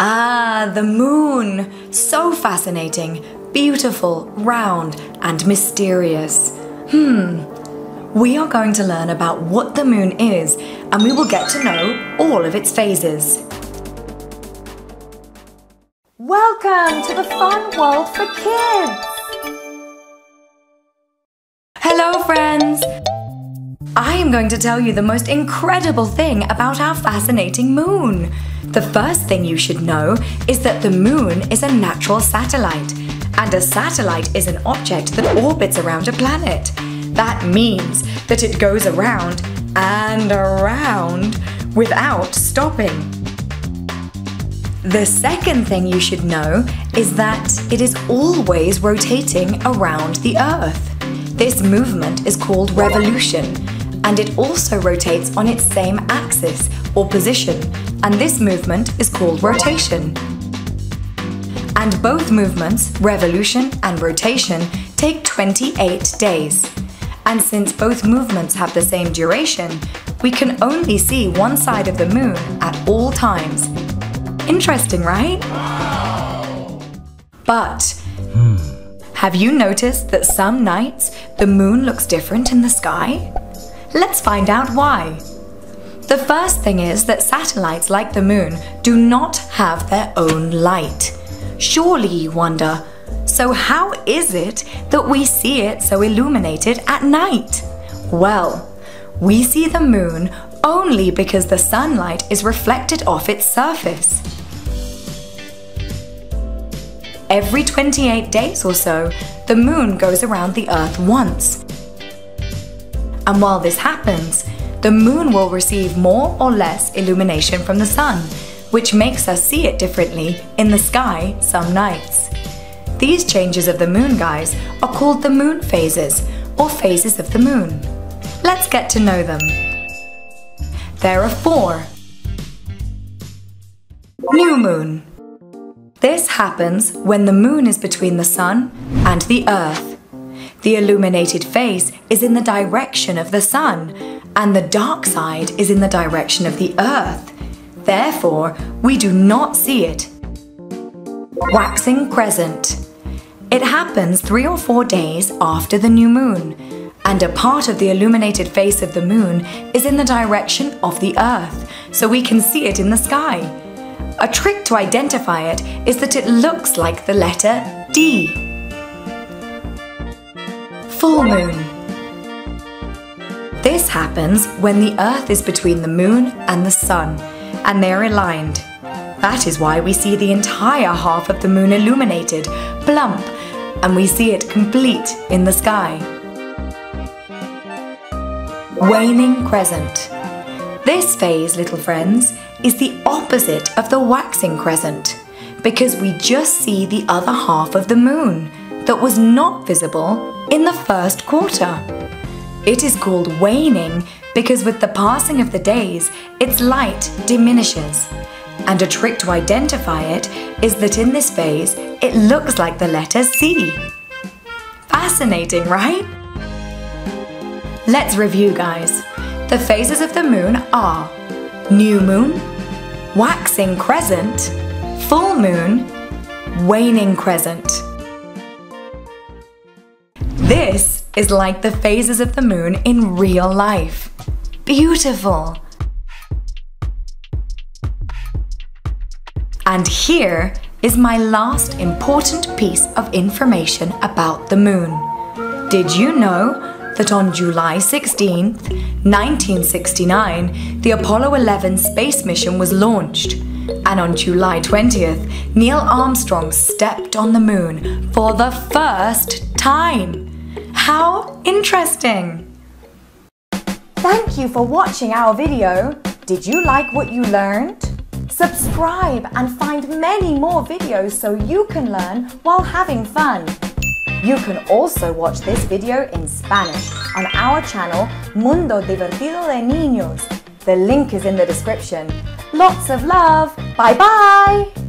Ah, the moon! So fascinating, beautiful, round, and mysterious. We are going to learn about what the moon is, and we will get to know all of its phases. Welcome to the Fun World for Kids! Hello friends! I am going to tell you the most incredible thing about our fascinating moon. The first thing you should know is that the moon is a natural satellite, and a satellite is an object that orbits around a planet. That means that it goes around and around without stopping. The second thing you should know is that it is always rotating around the Earth. This movement is called revolution, and it also rotates on its same axis or position, and this movement is called rotation. And both movements, revolution and rotation, take 28 days. And since both movements have the same duration, we can only see one side of the moon at all times. Interesting, right? But have you noticed that some nights the moon looks different in the sky? Let's find out why. The first thing is that satellites like the moon do not have their own light. Surely you wonder, so how is it that we see it so illuminated at night? Well, we see the moon only because the sunlight is reflected off its surface. Every 28 days or so, the moon goes around the Earth once. And while this happens, the moon will receive more or less illumination from the sun, which makes us see it differently in the sky some nights. These changes of the moon, guys, are called the moon phases, or phases of the moon. Let's get to know them. There are four. New moon. This happens when the moon is between the sun and the Earth. The illuminated face is in the direction of the sun, and the dark side is in the direction of the Earth. Therefore, we do not see it. Waxing crescent. It happens 3 or 4 days after the new moon, and a part of the illuminated face of the moon is in the direction of the Earth, so we can see it in the sky. A trick to identify it is that it looks like the letter D. Full moon. This happens when the Earth is between the moon and the sun, and they are aligned. That is why we see the entire half of the moon illuminated, plump, and we see it complete in the sky. Waning crescent. This phase, little friends, is the opposite of the waxing crescent, because we just see the other half of the moon that was not visible in the first quarter. It is called waning because with the passing of the days, its light diminishes. And a trick to identify it is that in this phase, it looks like the letter C. Fascinating, right? Let's review, guys. The phases of the moon are new moon, waxing crescent, full moon, waning crescent. This is like the phases of the moon in real life. Beautiful. And here is my last important piece of information about the moon. Did you know that on July 16, 1969, the Apollo 11 space mission was launched? And on July 20th, Neil Armstrong stepped on the moon for the first time. How interesting! Thank you for watching our video. Did you like what you learned? Subscribe and find many more videos so you can learn while having fun. You can also watch this video in Spanish on our channel Mundo Divertido de Niños. The link is in the description. Lots of love! Bye bye!